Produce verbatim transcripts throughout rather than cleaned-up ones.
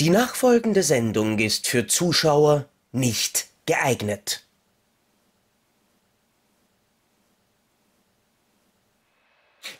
Die nachfolgende Sendung ist für Zuschauer nicht geeignet.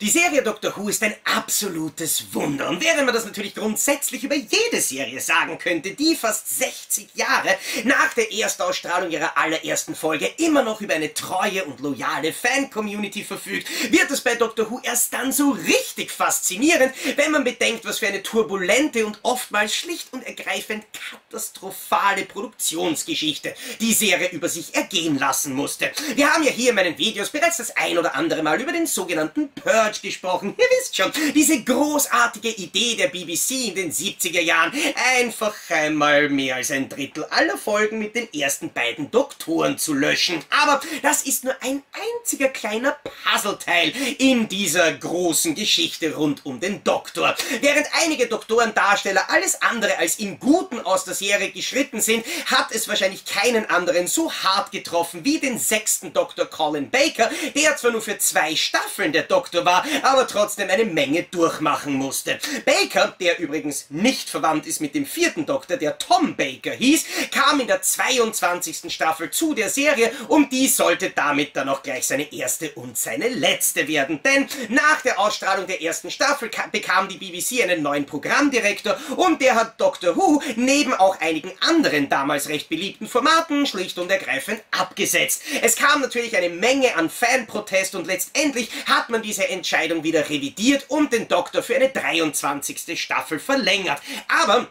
Die Serie Doctor Who ist ein absolutes Wunder. Und während man das natürlich grundsätzlich über jede Serie sagen könnte, die fast sechzig Jahre nach der Erstausstrahlung ihrer allerersten Folge immer noch über eine treue und loyale Fan-Community verfügt, wird es bei Doctor Who erst dann so richtig faszinierend, wenn man bedenkt, was für eine turbulente und oftmals schlicht und ergreifend katastrophale Produktionsgeschichte die Serie über sich ergehen lassen musste. Wir haben ja hier in meinen Videos bereits das ein oder andere Mal über den sogenannten Purge gesprochen. Ihr wisst schon, diese großartige Idee der B B C in den siebziger Jahren, einfach einmal mehr als ein Drittel aller Folgen mit den ersten beiden Doktoren zu löschen. Aber das ist nur ein einziger kleiner Puzzleteil in dieser großen Geschichte rund um den Doktor. Während einige Doktorendarsteller alles andere als im Guten aus der Serie geschritten sind, hat es wahrscheinlich keinen anderen so hart getroffen wie den sechsten Doktor Colin Baker, der zwar nur für zwei Staffeln der Doktor war, aber trotzdem eine Menge durchmachen musste. Baker, der übrigens nicht verwandt ist mit dem vierten Doktor, der Tom Baker hieß, kam in der zweiundzwanzigsten Staffel zu der Serie und die sollte damit dann auch gleich seine erste und seine letzte werden. Denn nach der Ausstrahlung der ersten Staffel bekam die B B C einen neuen Programmdirektor und der hat Doctor Who neben auch einigen anderen damals recht beliebten Formaten schlicht und ergreifend abgesetzt. Es kam natürlich eine Menge an Fanprotest und letztendlich hat man diese Entscheidung wieder revidiert und den Doktor für eine dreiundzwanzigste Staffel verlängert. Aber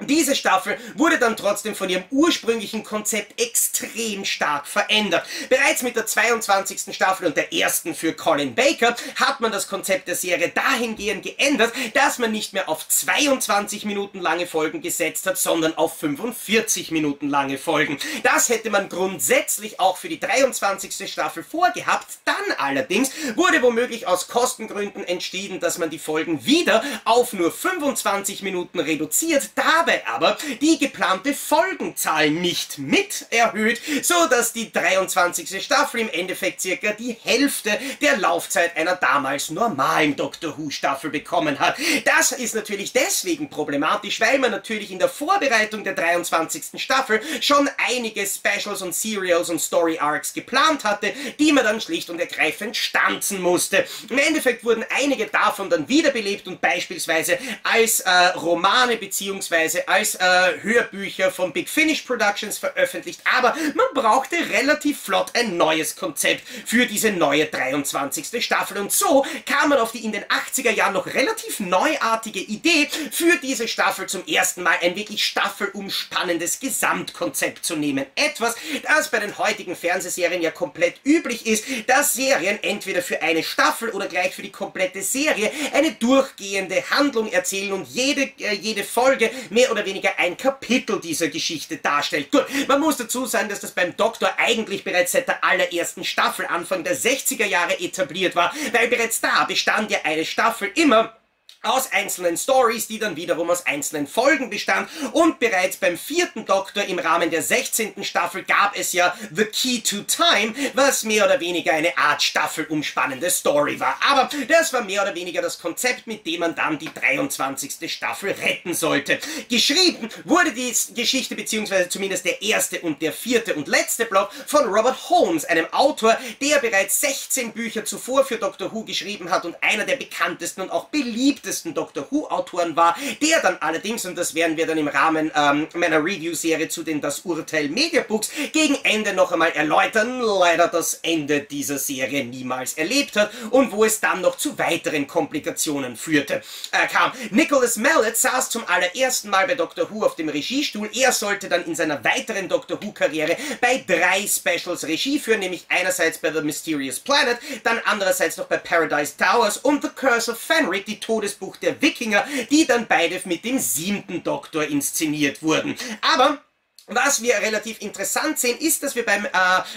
diese Staffel wurde dann trotzdem von ihrem ursprünglichen Konzept extrem stark verändert. Bereits mit der zweiundzwanzigsten Staffel und der ersten für Colin Baker hat man das Konzept der Serie dahingehend geändert, dass man nicht mehr auf zweiundzwanzig Minuten lange Folgen gesetzt hat, sondern auf fünfundvierzig Minuten lange Folgen. Das hätte man grundsätzlich auch für die dreiundzwanzigste Staffel vorgehabt. Dann allerdings wurde womöglich aus Kostengründen entschieden, dass man die Folgen wieder auf nur fünfundzwanzig Minuten reduziert, dabei aber die geplante Folgenzahl nicht mit erhöht, so dass die dreiundzwanzigste Staffel im Endeffekt circa die Hälfte der Laufzeit einer damals normalen Doctor Who Staffel bekommen hat. Das ist natürlich deswegen problematisch, weil man natürlich in der Vorbereitung der dreiundzwanzigsten Staffel schon einige Specials und Serials und Story Arcs geplant hatte, die man dann schlicht und ergreifend stanzen musste. Im Endeffekt wurden einige davon dann wiederbelebt und beispielsweise als äh, Romane bzw. als äh, Hörbücher von Big Finish Productions veröffentlicht, aber man brauchte relativ flott ein neues Konzept für diese neue dreiundzwanzigste Staffel und so kam man auf die in den achtziger Jahren noch relativ neuartige Idee, für diese Staffel zum ersten Mal ein wirklich staffelumspannendes Gesamtkonzept zu nehmen. Etwas, das bei den heutigen Fernsehserien ja komplett üblich ist, dass Serien entweder für eine Staffel oder gleich für die komplette Serie eine durchgehende Handlung erzählen und jede, äh, jede Folge mehr oder weniger ein Kapitel dieser Geschichte darstellt. Gut, man muss dazu sagen, dass das beim Doktor eigentlich bereits seit der allerersten Staffel Anfang der sechziger Jahre etabliert war, weil bereits da bestand ja eine Staffel immer aus einzelnen Stories, die dann wiederum aus einzelnen Folgen bestand. Und bereits beim vierten Doktor im Rahmen der sechzehnten Staffel gab es ja The Key to Time, was mehr oder weniger eine Art staffelumspannende Story war. Aber das war mehr oder weniger das Konzept, mit dem man dann die dreiundzwanzigste Staffel retten sollte. Geschrieben wurde die Geschichte, beziehungsweise zumindest der erste und der vierte und letzte Block, von Robert Holmes, einem Autor, der bereits sechzehn Bücher zuvor für Doctor Who geschrieben hat und einer der bekanntesten und auch beliebtesten Doctor Who-Autoren war, der dann allerdings, und das werden wir dann im Rahmen ähm, meiner Review-Serie zu den Das Urteil Mediabooks gegen Ende noch einmal erläutern, leider das Ende dieser Serie niemals erlebt hat und wo es dann noch zu weiteren Komplikationen führte, äh, kam. Nicholas Mallett saß zum allerersten Mal bei Doctor Who auf dem Regiestuhl. Er sollte dann in seiner weiteren Doctor Who-Karriere bei drei Specials Regie führen, nämlich einerseits bei The Mysterious Planet, dann andererseits noch bei Paradise Towers und The Curse of Fenric, die Todesbuch der Wikinger, die dann beide mit dem siebten Doktor inszeniert wurden. Aber Was wir relativ interessant sehen, ist, dass wir beim, äh,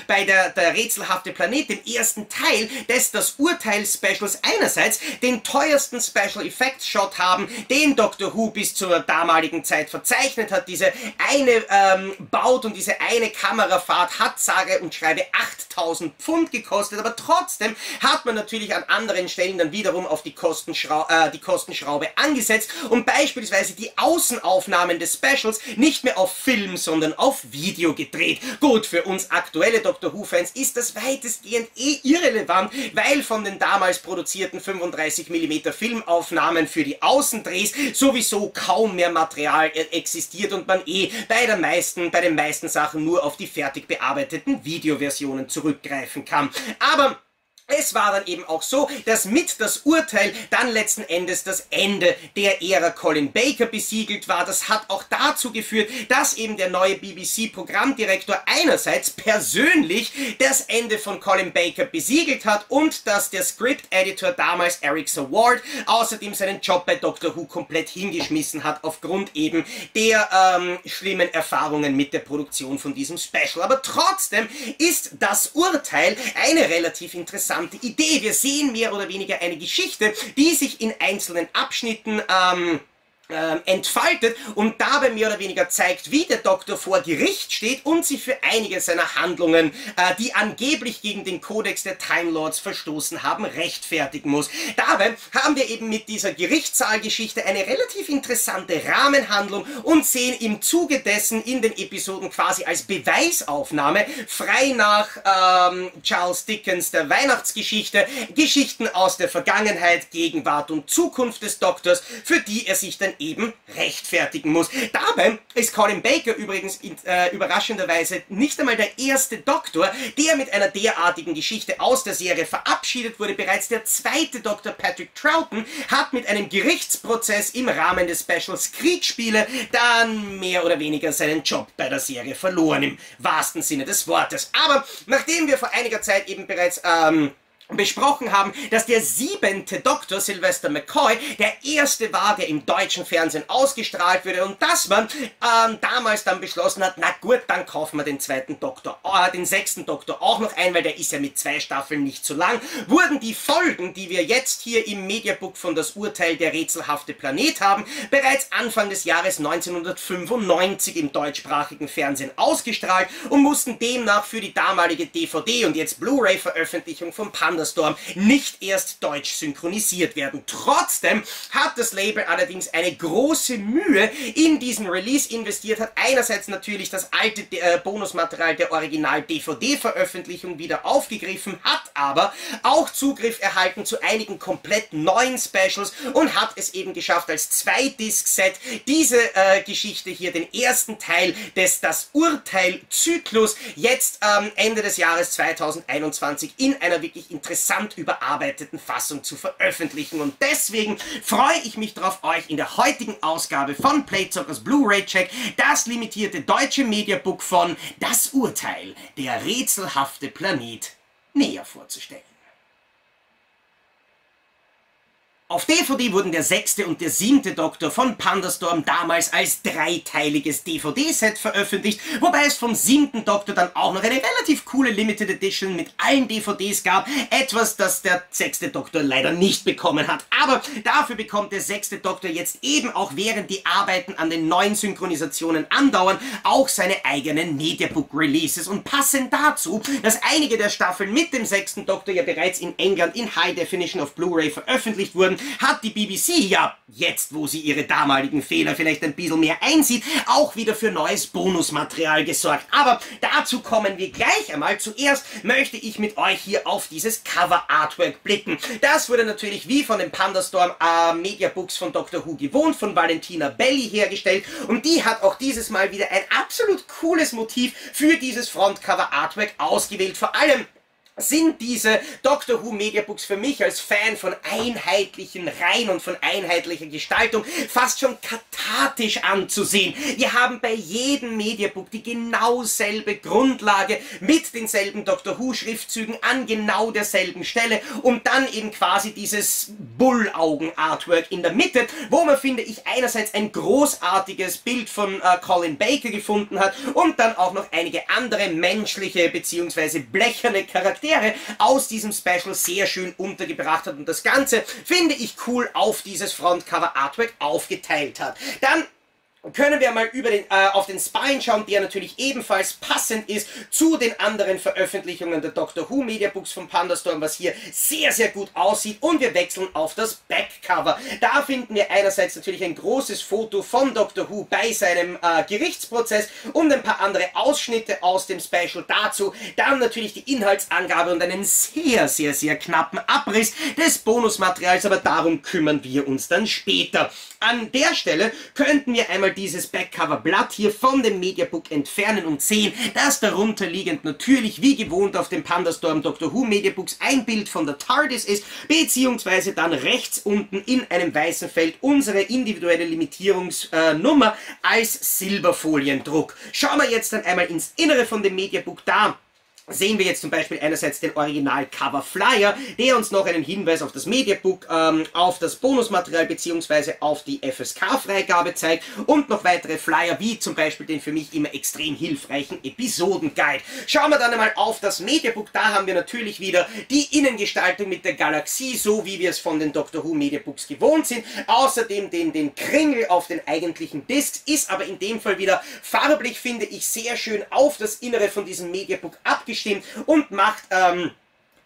bei der, der rätselhafte Planet, dem ersten Teil des Das Urteil-Specials, einerseits den teuersten Special-Effects-Shot haben, den Doctor Who bis zur damaligen Zeit verzeichnet hat. Diese eine ähm, Baut und diese eine Kamerafahrt hat sage und schreibe achttausend Pfund gekostet, aber trotzdem hat man natürlich an anderen Stellen dann wiederum auf die, Kostenschra äh, die Kostenschraube angesetzt und beispielsweise die Außenaufnahmen des Specials nicht mehr auf Film, sondern sondern auf Video gedreht. Gut, für uns aktuelle Doctor Who-Fans ist das weitestgehend eh irrelevant, weil von den damals produzierten fünfunddreißig Millimeter Filmaufnahmen für die Außendrehs sowieso kaum mehr Material existiert und man eh bei, der meisten, bei den meisten Sachen nur auf die fertig bearbeiteten Videoversionen zurückgreifen kann. Aber es war dann eben auch so, dass mit das Urteil dann letzten Endes das Ende der Ära Colin Baker besiegelt war. Das hat auch dazu geführt, dass eben der neue B B C-Programmdirektor einerseits persönlich das Ende von Colin Baker besiegelt hat und dass der Script-Editor damals Eric Saward außerdem seinen Job bei Doctor Who komplett hingeschmissen hat aufgrund eben der ähm, schlimmen Erfahrungen mit der Produktion von diesem Special. Aber trotzdem ist das Urteil eine relativ interessante Idee. Wir sehen mehr oder weniger eine Geschichte, die sich in einzelnen Abschnitten ähm, äh, entfaltet und dabei mehr oder weniger zeigt, wie der Doktor vor Gericht steht und sich für einige seiner Handlungen, äh, die angeblich gegen den Kodex der Time Lords verstoßen haben, rechtfertigen muss. Dabei haben wir eben mit dieser Gerichtssaalgeschichte eine relativ interessante Rahmenhandlung und sehen im Zuge dessen in den Episoden quasi als Beweisaufnahme frei nach ähm, Charles Dickens der Weihnachtsgeschichte Geschichten aus der Vergangenheit, Gegenwart und Zukunft des Doktors, für die er sich dann eben rechtfertigen muss. Dabei ist Colin Baker übrigens äh, überraschenderweise nicht einmal der erste Doktor, der mit einer derartigen Geschichte aus der Serie verabschiedet wurde. Bereits der zweite Doktor, Patrick Troughton, hat mit einem Gerichtsprozess im Rahmen des Specials Kriegsspiele dann mehr oder weniger seinen Job bei der Serie verloren, im wahrsten Sinne des Wortes. Aber nachdem wir vor einiger Zeit eben bereits ähm, besprochen haben, dass der siebente Doktor, Sylvester McCoy, der erste war, der im deutschen Fernsehen ausgestrahlt wurde und dass man ähm, damals dann beschlossen hat, na gut, dann kaufen wir den zweiten Doktor, äh, den sechsten Doktor auch noch ein, weil der ist ja mit zwei Staffeln nicht so lang, wurden die Folgen, die wir jetzt hier im Mediabook von Das Urteil der rätselhafte Planet haben, bereits Anfang des Jahres neunzehnhundertfünfundneunzig im deutschsprachigen Fernsehen ausgestrahlt und mussten demnach für die damalige D V D und jetzt Blu-ray-Veröffentlichung von Pandastorm nicht erst deutsch synchronisiert werden. Trotzdem hat das Label allerdings eine große Mühe in diesen Release investiert, hat einerseits natürlich das alte äh, Bonusmaterial der Original-D V D-Veröffentlichung wieder aufgegriffen, hat aber auch Zugriff erhalten zu einigen komplett neuen Specials und hat es eben geschafft, als Zwei-Disc-Set diese äh, Geschichte hier, den ersten Teil des Das Urteil-Zyklus, jetzt ähm, Ende des Jahres zweitausendeinundzwanzig in einer wirklich interessanten interessant überarbeiteten Fassung zu veröffentlichen. Und deswegen freue ich mich darauf, euch in der heutigen Ausgabe von Playzockers Blu-ray Check das limitierte deutsche Mediabook von Das Urteil, der rätselhafte Planet, näher vorzustellen. Auf D V D wurden der sechste und der siebte Doktor von Pandastorm damals als dreiteiliges D V D-Set veröffentlicht, wobei es vom siebten Doktor dann auch noch eine relativ coole Limited Edition mit allen D V Ds gab, etwas, das der sechste Doktor leider nicht bekommen hat. Aber dafür bekommt der sechste Doktor jetzt eben auch, während die Arbeiten an den neuen Synchronisationen andauern, auch seine eigenen Mediabook-Releases. Und passend dazu, dass einige der Staffeln mit dem sechsten Doktor ja bereits in England in High Definition auf Blu-ray veröffentlicht wurden, hat die B B C ja, jetzt wo sie ihre damaligen Fehler vielleicht ein bisschen mehr einsieht, auch wieder für neues Bonusmaterial gesorgt. Aber dazu kommen wir gleich einmal. Zuerst möchte ich mit euch hier auf dieses Cover-Artwork blicken. Das wurde natürlich wie von den Pandastorm äh, Mediabooks von Doctor Who gewohnt, von Valentina Belli hergestellt, und die hat auch dieses Mal wieder ein absolut cooles Motiv für dieses Front-Cover-Artwork ausgewählt. Vor allem sind diese Doctor Who Mediabooks für mich als Fan von einheitlichen Reihen und von einheitlicher Gestaltung fast schon katastrophal sympathisch anzusehen. Wir haben bei jedem Mediabook die genau selbe Grundlage mit denselben Doctor Who Schriftzügen an genau derselben Stelle und dann eben quasi dieses Bullaugen-Artwork in der Mitte, wo man, finde ich, einerseits ein großartiges Bild von äh, Colin Baker gefunden hat und dann auch noch einige andere menschliche bzw. blecherne Charaktere aus diesem Special sehr schön untergebracht hat und das Ganze, finde ich, cool auf dieses Frontcover-Artwork aufgeteilt hat. Dann können wir mal über den, äh, auf den Spine schauen, der natürlich ebenfalls passend ist zu den anderen Veröffentlichungen der Doctor Who Mediabooks von Pandastorm, was hier sehr, sehr gut aussieht. Und wir wechseln auf das Backcover. Da finden wir einerseits natürlich ein großes Foto von Doctor Who bei seinem äh, Gerichtsprozess und ein paar andere Ausschnitte aus dem Special dazu. Dann natürlich die Inhaltsangabe und einen sehr, sehr, sehr knappen Abriss des Bonusmaterials, aber darum kümmern wir uns dann später. An der Stelle könnten wir einmal dieses Backcover-Blatt hier von dem Mediabook entfernen und sehen, dass darunter liegend natürlich wie gewohnt auf dem Pandastorm Doctor Who Mediabooks ein Bild von der Tardis ist, beziehungsweise dann rechts unten in einem weißen Feld unsere individuelle Limitierungsnummer als Silberfoliendruck. Schauen wir jetzt dann einmal ins Innere von dem Mediabook. Da sehen wir jetzt zum Beispiel einerseits den Original-Cover-Flyer, der uns noch einen Hinweis auf das Mediabook, ähm, auf das Bonusmaterial bzw. auf die F S K-Freigabe zeigt und noch weitere Flyer, wie zum Beispiel den für mich immer extrem hilfreichen Episodenguide. Schauen wir dann einmal auf das Mediabook. Da haben wir natürlich wieder die Innengestaltung mit der Galaxie, so wie wir es von den Doctor Who Mediabooks gewohnt sind. Außerdem den, den Kringel auf den eigentlichen Discs, ist aber in dem Fall wieder farblich, finde ich, sehr schön auf das Innere von diesem Mediabook abgestimmt und macht ähm,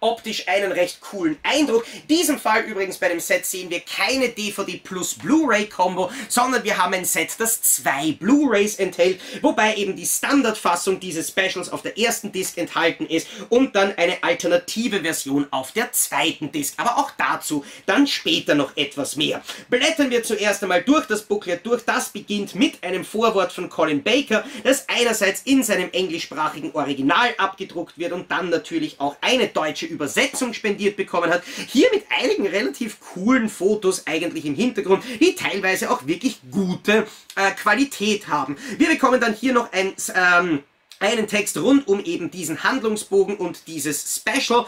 optisch einen recht coolen Eindruck. In diesem Fall übrigens bei dem Set sehen wir keine D V D plus Blu-ray-Kombo, sondern wir haben ein Set, das zwei Blu-rays enthält, wobei eben die Standardfassung dieses Specials auf der ersten Disc enthalten ist und dann eine alternative Version auf der zweiten Disc. Aber auch dazu dann später noch etwas mehr. Blättern wir zuerst einmal durch das Booklet durch. Das beginnt mit einem Vorwort von Colin Baker, das einerseits in seinem englischsprachigen Original abgedruckt wird und dann natürlich auch eine deutsche Übersetzung spendiert bekommen hat. Hier mit einigen relativ coolen Fotos eigentlich im Hintergrund, die teilweise auch wirklich gute äh, Qualität haben. Wir bekommen dann hier noch ein... Ähm einen Text rund um eben diesen Handlungsbogen und dieses Special,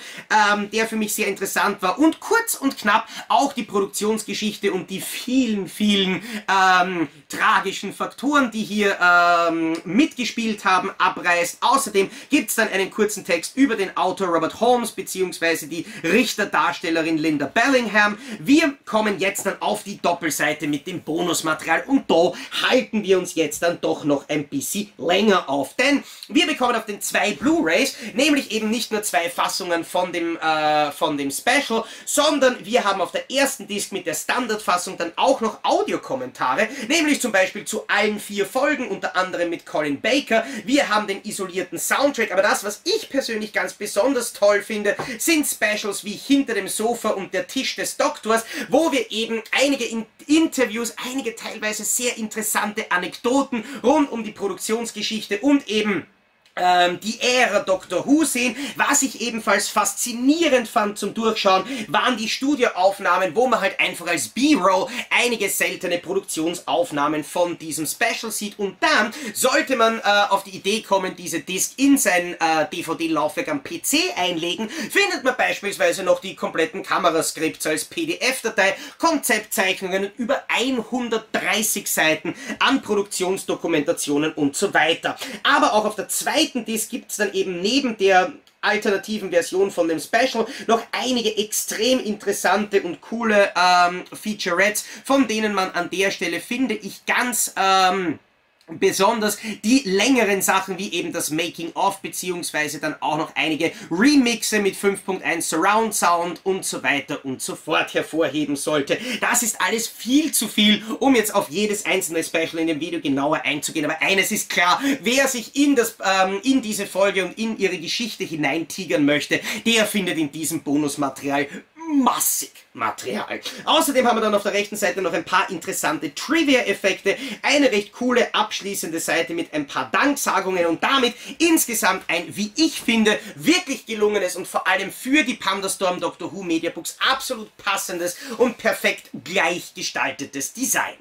ähm, der für mich sehr interessant war, und kurz und knapp auch die Produktionsgeschichte und die vielen, vielen ähm, tragischen Faktoren, die hier ähm, mitgespielt haben, abreißt. Außerdem gibt's dann einen kurzen Text über den Autor Robert Holmes beziehungsweise die Richterdarstellerin Linda Bellingham. Wir kommen jetzt dann auf die Doppelseite mit dem Bonusmaterial und da halten wir uns jetzt dann doch noch ein bisschen länger auf, denn wir bekommen auf den zwei Blu-rays, nämlich eben nicht nur zwei Fassungen von dem, äh, von dem Special, sondern wir haben auf der ersten Disc mit der Standardfassung dann auch noch Audiokommentare, nämlich zum Beispiel zu allen vier Folgen, unter anderem mit Colin Baker. Wir haben den isolierten Soundtrack, aber das, was ich persönlich ganz besonders toll finde, sind Specials wie Hinter dem Sofa und Der Tisch des Doktors, wo wir eben einige in Interviews, einige teilweise sehr interessante Anekdoten rund um die Produktionsgeschichte und eben die Ära Doctor Who sehen. Was ich ebenfalls faszinierend fand zum Durchschauen, waren die Studioaufnahmen, wo man halt einfach als B-Roll einige seltene Produktionsaufnahmen von diesem Special sieht, und dann sollte man äh, auf die Idee kommen, diese Disc in sein äh, D V D-Laufwerk am P C einlegen, findet man beispielsweise noch die kompletten Kameraskripts als P D F-Datei, Konzeptzeichnungen und über hundertdreißig Seiten an Produktionsdokumentationen und so weiter. Aber auch auf der zweiten Disc gibt es dann eben neben der alternativen Version von dem Special noch einige extrem interessante und coole ähm, Featurettes, von denen man an der Stelle, finde ich, ganz... Ähm besonders die längeren Sachen wie eben das Making-of beziehungsweise dann auch noch einige Remixe mit fünf Punkt eins Surround Sound und so weiter und so fort hervorheben sollte. Das ist alles viel zu viel, um jetzt auf jedes einzelne Special in dem Video genauer einzugehen. Aber eines ist klar, wer sich in, das, ähm, in diese Folge und in ihre Geschichte hineintigern möchte, der findet in diesem Bonusmaterial massig Material. Außerdem haben wir dann auf der rechten Seite noch ein paar interessante Trivia-Effekte, eine recht coole abschließende Seite mit ein paar Danksagungen und damit insgesamt ein, wie ich finde, wirklich gelungenes und vor allem für die Pandastorm Doctor Who Mediabooks absolut passendes und perfekt gleichgestaltetes Design.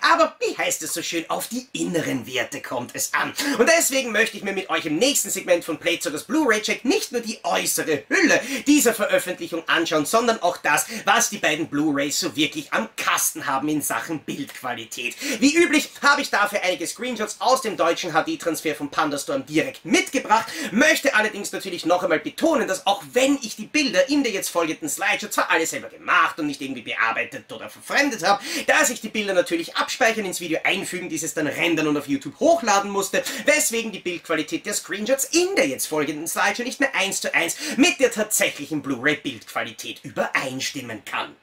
Aber wie heißt es so schön, auf die inneren Werte kommt es an. Und deswegen möchte ich mir mit euch im nächsten Segment von Playzockers Blu-ray-Check nicht nur die äußere Hülle dieser Veröffentlichung anschauen, sondern auch das, was die beiden Blu-rays so wirklich am Kasten haben in Sachen Bildqualität. Wie üblich habe ich dafür einige Screenshots aus dem deutschen H D-Transfer von Pandastorm direkt mitgebracht, möchte allerdings natürlich noch einmal betonen, dass auch wenn ich die Bilder in der jetzt folgenden Slideshow zwar alle selber gemacht und nicht irgendwie bearbeitet oder verfremdet habe, dass ich die Bilder natürlich abspeichern, ins Video einfügen, dieses dann rendern und auf YouTube hochladen musste, weswegen die Bildqualität der Screenshots in der jetzt folgenden Slideshow nicht mehr eins zu eins mit der tatsächlichen Blu-ray-Bildqualität übereinstimmen kann.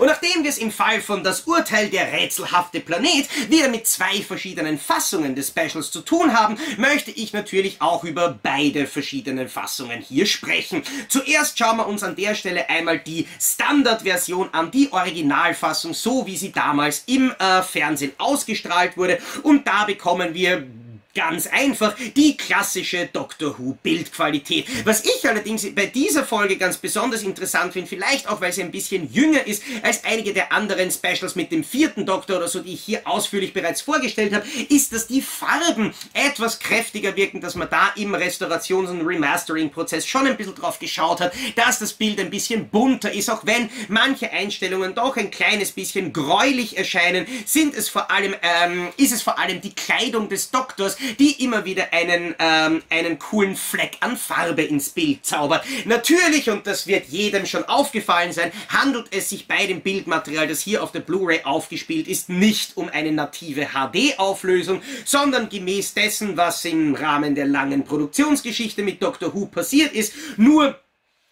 Und nachdem wir es im Fall von Das Urteil: Der rätselhafte Planet wieder mit zwei verschiedenen Fassungen des Specials zu tun haben, möchte ich natürlich auch über beide verschiedenen Fassungen hier sprechen. Zuerst schauen wir uns an der Stelle einmal die Standardversion an, die Originalfassung, so wie sie damals im äh, Fernsehen ausgestrahlt wurde, und da bekommen wir ganz einfach die klassische Doctor Who Bildqualität. Was ich allerdings bei dieser Folge ganz besonders interessant finde, vielleicht auch, weil sie ein bisschen jünger ist als einige der anderen Specials mit dem vierten Doktor oder so, die ich hier ausführlich bereits vorgestellt habe, ist, dass die Farben etwas kräftiger wirken, dass man da im Restaurations- und Remastering-Prozess schon ein bisschen drauf geschaut hat, dass das Bild ein bisschen bunter ist. Auch wenn manche Einstellungen doch ein kleines bisschen gräulich erscheinen, sind es vor allem, ähm, ist es vor allem die Kleidung des Doktors, die immer wieder einen, ähm, einen coolen Fleck an Farbe ins Bild zaubert. Natürlich, und das wird jedem schon aufgefallen sein, handelt es sich bei dem Bildmaterial, das hier auf der Blu-ray aufgespielt ist, nicht um eine native H D-Auflösung, sondern gemäß dessen, was im Rahmen der langen Produktionsgeschichte mit Doctor Who passiert ist, nur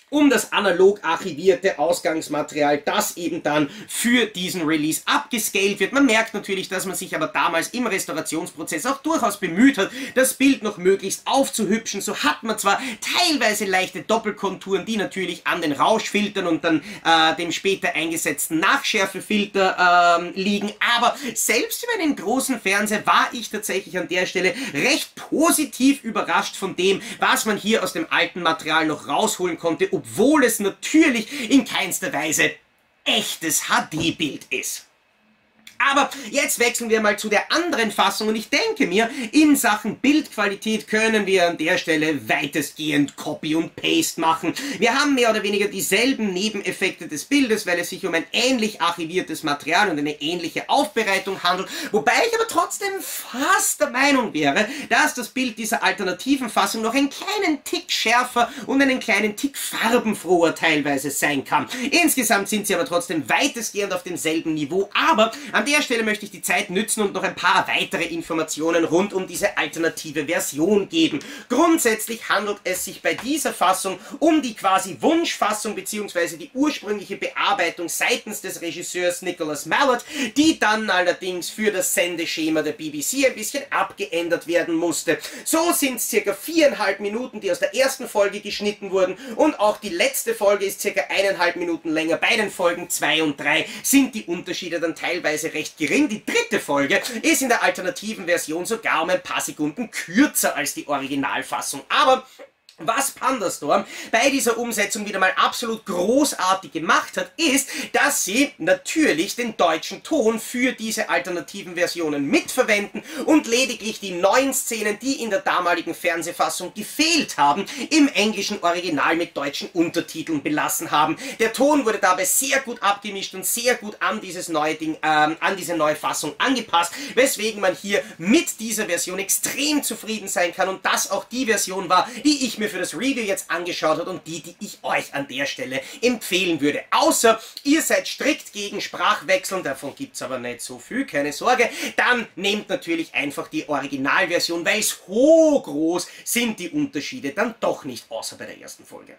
um das analog archivierte Ausgangsmaterial, das eben dann für diesen Release abgescaled wird. Man merkt natürlich, dass man sich aber damals im Restaurationsprozess auch durchaus bemüht hat, das Bild noch möglichst aufzuhübschen. So hat man zwar teilweise leichte Doppelkonturen, die natürlich an den Rauschfiltern und dann äh, dem später eingesetzten Nachschärfefilter ähm, liegen, aber selbst über den großen Fernseher war ich tatsächlich an der Stelle recht positiv überrascht von dem, was man hier aus dem alten Material noch rausholen konnte, obwohl es natürlich in keinster Weise echtes H D-Bild ist. Aber jetzt wechseln wir mal zu der anderen Fassung, und ich denke mir, in Sachen Bildqualität können wir an der Stelle weitestgehend Copy und Paste machen. Wir haben mehr oder weniger dieselben Nebeneffekte des Bildes, weil es sich um ein ähnlich archiviertes Material und eine ähnliche Aufbereitung handelt, wobei ich aber trotzdem fast der Meinung wäre, dass das Bild dieser alternativen Fassung noch einen kleinen Tick schärfer und einen kleinen Tick farbenfroher teilweise sein kann. Insgesamt sind sie aber trotzdem weitestgehend auf demselben Niveau, aber am An der Stelle möchte ich die Zeit nützen und noch ein paar weitere Informationen rund um diese alternative Version geben. Grundsätzlich handelt es sich bei dieser Fassung um die quasi Wunschfassung bzw. die ursprüngliche Bearbeitung seitens des Regisseurs Nicholas Mallett, die dann allerdings für das Sendeschema der B B C ein bisschen abgeändert werden musste. So sind es circa viereinhalb Minuten, die aus der ersten Folge geschnitten wurden, und auch die letzte Folge ist circa eineinhalb Minuten länger. Bei den Folgen zwei und drei sind die Unterschiede dann teilweise recht gering. Die dritte Folge ist in der alternativen Version sogar um ein paar Sekunden kürzer als die Originalfassung. Aber was Pandastorm bei dieser Umsetzung wieder mal absolut großartig gemacht hat, ist, dass sie natürlich den deutschen Ton für diese alternativen Versionen mitverwenden und lediglich die neuen Szenen, die in der damaligen Fernsehfassung gefehlt haben, im englischen Original mit deutschen Untertiteln belassen haben. Der Ton wurde dabei sehr gut abgemischt und sehr gut an dieses neue Ding, ähm, an diese neue Fassung angepasst, weswegen man hier mit dieser Version extrem zufrieden sein kann und das auch die Version war, die ich mir für das Review jetzt angeschaut hat und die, die ich euch an der Stelle empfehlen würde. Außer ihr seid strikt gegen Sprachwechseln, davon gibt es aber nicht so viel, keine Sorge, dann nehmt natürlich einfach die Originalversion, weil so groß sind die Unterschiede dann doch nicht, außer bei der ersten Folge.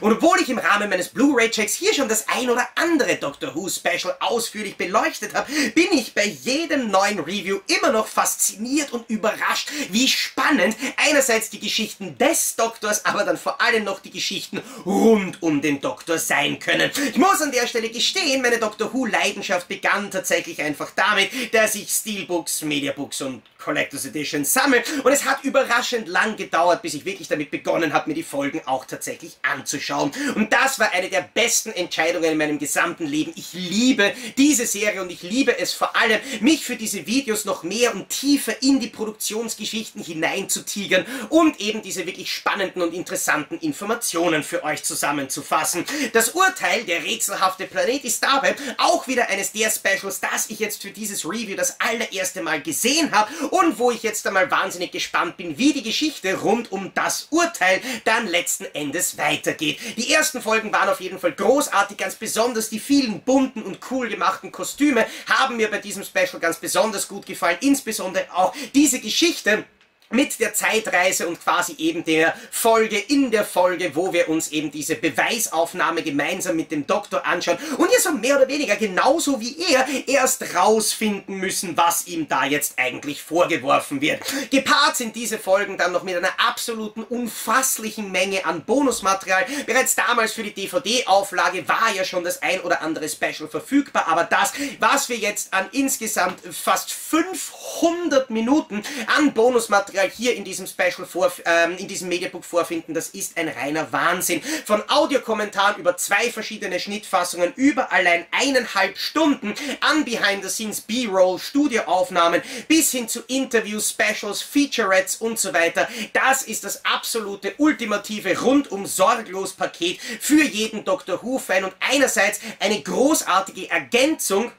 Und obwohl ich im Rahmen meines Blu-ray-Checks hier schon das ein oder andere Doctor Who Special ausführlich beleuchtet habe, bin ich bei jedem neuen Review immer noch fasziniert und überrascht, wie spannend einerseits die Geschichten des Doktors, aber dann vor allem noch die Geschichten rund um den Doktor sein können. Ich muss an der Stelle gestehen, meine Doctor Who-Leidenschaft begann tatsächlich einfach damit, dass ich Steelbooks, Mediabooks und Collectors Edition sammle. Und es hat überraschend lang gedauert, bis ich wirklich damit begonnen habe, mir die Folgen auch tatsächlich anzuschauen. Und das war eine der besten Entscheidungen in meinem gesamten Leben. Ich liebe diese Serie und ich liebe es vor allem, mich für diese Videos noch mehr und tiefer in die Produktionsgeschichten hineinzutigern und eben diese wirklich spannenden und interessanten Informationen für euch zusammenzufassen. Das Urteil, der rätselhafte Planet, ist dabei auch wieder eines der Specials, das ich jetzt für dieses Review das allererste Mal gesehen habe und wo ich jetzt einmal wahnsinnig gespannt bin, wie die Geschichte rund um das Urteil dann letzten Endes weitergeht. Die ersten Folgen waren auf jeden Fall großartig, ganz besonders die vielen bunten und cool gemachten Kostüme haben mir bei diesem Special ganz besonders gut gefallen, insbesondere auch diese Geschichte mit der Zeitreise und quasi eben der Folge in der Folge, wo wir uns eben diese Beweisaufnahme gemeinsam mit dem Doktor anschauen und jetzt so mehr oder weniger genauso wie er erst rausfinden müssen, was ihm da jetzt eigentlich vorgeworfen wird. Gepaart sind diese Folgen dann noch mit einer absoluten unfasslichen Menge an Bonusmaterial. Bereits damals für die D V D-Auflage war ja schon das ein oder andere Special verfügbar, aber das, was wir jetzt an insgesamt fast fünfhundert Minuten an Bonusmaterial hier in diesem Special, vor, ähm, in diesem Mediabook vorfinden, das ist ein reiner Wahnsinn. Von Audiokommentaren über zwei verschiedene Schnittfassungen, über allein eineinhalb Stunden an Behind-the-Scenes, B-Roll, Studioaufnahmen, bis hin zu Interviews, Specials, Featurettes und so weiter. Das ist das absolute, ultimative, rundum sorglos Paket für jeden Doctor Who-Fan und einerseits eine großartige Ergänzung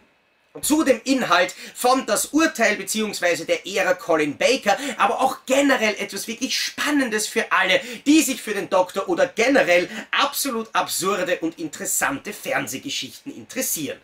zu dem Inhalt von Das Urteil bzw. der Ära Colin Baker, aber auch generell etwas wirklich Spannendes für alle, die sich für den Doktor oder generell absolut absurde und interessante Fernsehgeschichten interessieren.